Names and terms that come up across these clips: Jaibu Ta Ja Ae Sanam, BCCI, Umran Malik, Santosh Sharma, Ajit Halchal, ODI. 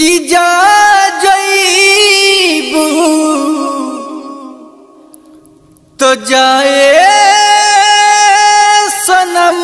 की जा जाइबू तो जाए सनम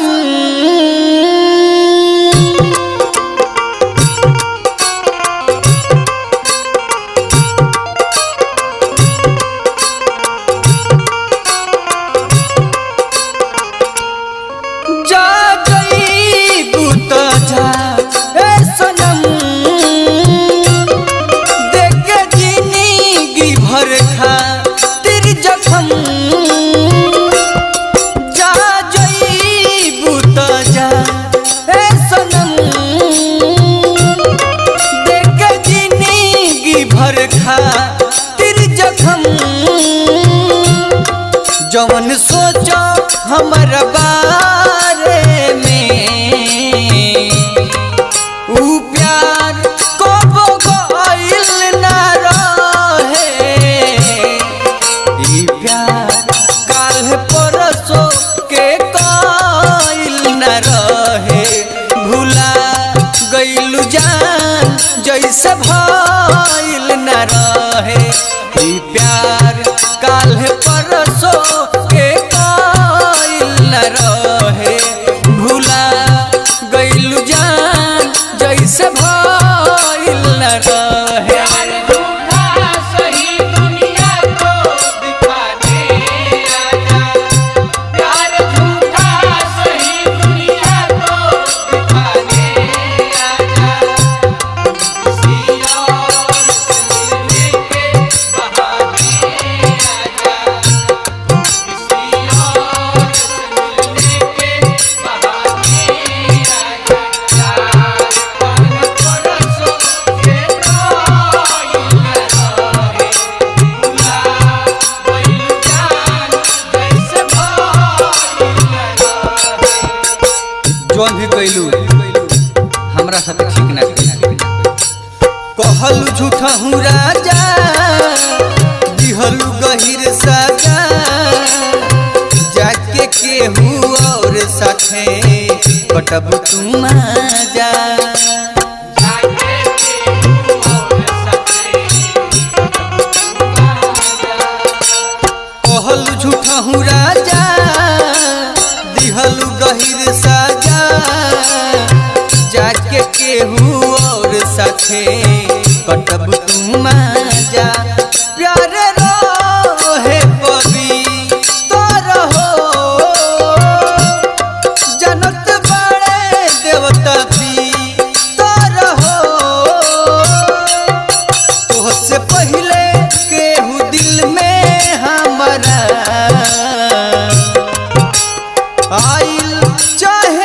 जवन सोचो हमर बारे में ऊ प्यार कब गइल ना रहे। ई प्यार काल परसो के कइल ना रहे। भुला गइलू जान जैसे भइल ना रहे। ई प्यार काल परसो के कइल ना रहे। भुला गइलू जान जैसे भइल ना रहे। जोन भी कैलू हमरा साथ ठीक ना कहलू झूठा हूँ राजा दिहलू गहिर सजा जाके केहू और साथे पटब तुम जा कहलू झूठा हूँ राजा दिहलू गहिर सजा जाके केहू और साथे कटब तुम जा। प्यार रोहे पवी तो रहो जनत बड़े देवता भी तो रहो। तुहसे पहले केहू दिल में हमारा आइल चाहे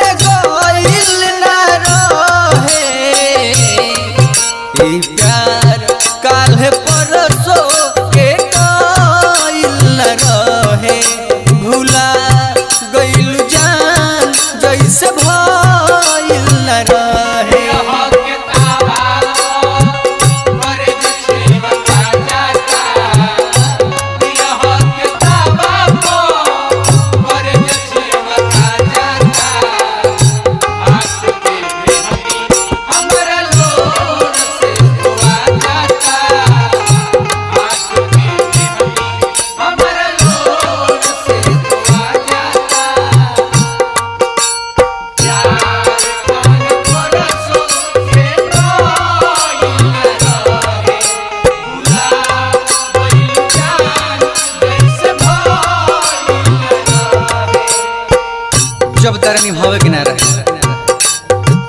जब तक निभावे के ना रहे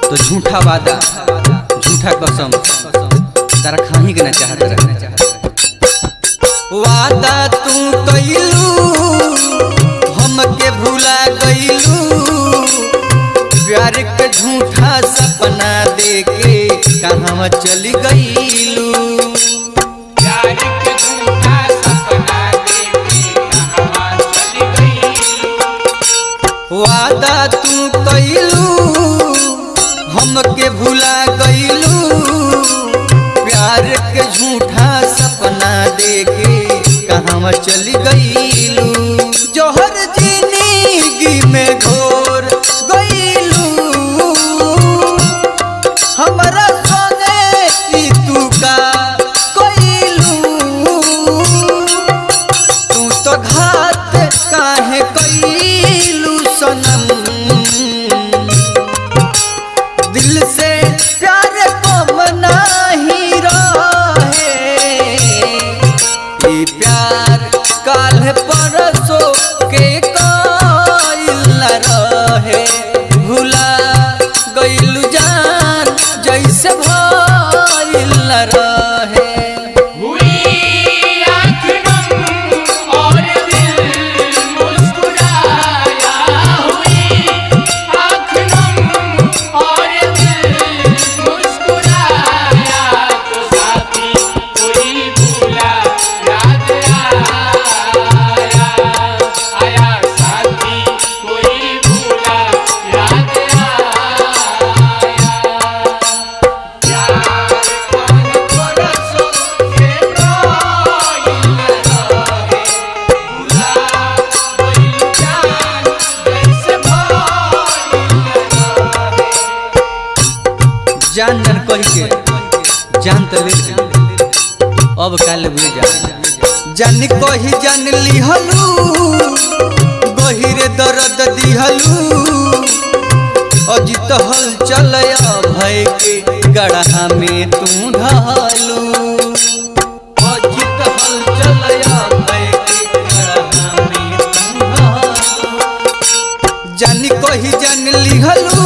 तो झूठा वादा झूठा कसम तारा खाही के ना चाहत रहे। वादा तू कइलू हमके भुला गइलू प्यार के झूठा सपना देके कहाँ चली गइलू। वादा तू कइलू हमके भुला गइलू प्यार के झूठा सपना देके कहाँ चली गइलू। जोहर जिंदगी में घोर गइलू हमरा सोने दिल रहे जान जान कह के जान तो ले अब काल ले जान कही जान लिहलू गहिरे दर्द दिहलू अजित हलचल भय के गढ़ा में तू ढालू अजित हलचल भय के गढ़ा में तू ढालू जान कही जान लिहलू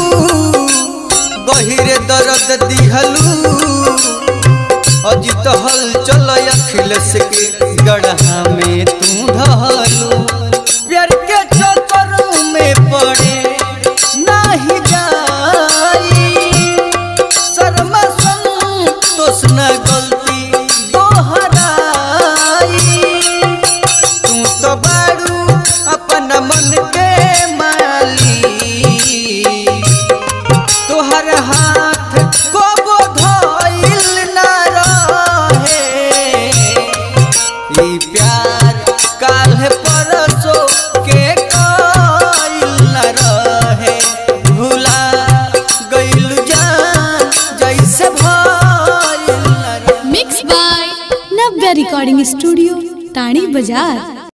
गहिरे दर्द दिहलू अजित हलचल अखिलेश के गढ़ा में तू ढहलू प्यार के चक्कर में पड़े नहीं जाई शर्म संतोष न गलती दोहराई तू तो बारू अपना मन के रिकॉर्डिंग स्टूडियो टाणी बाजार।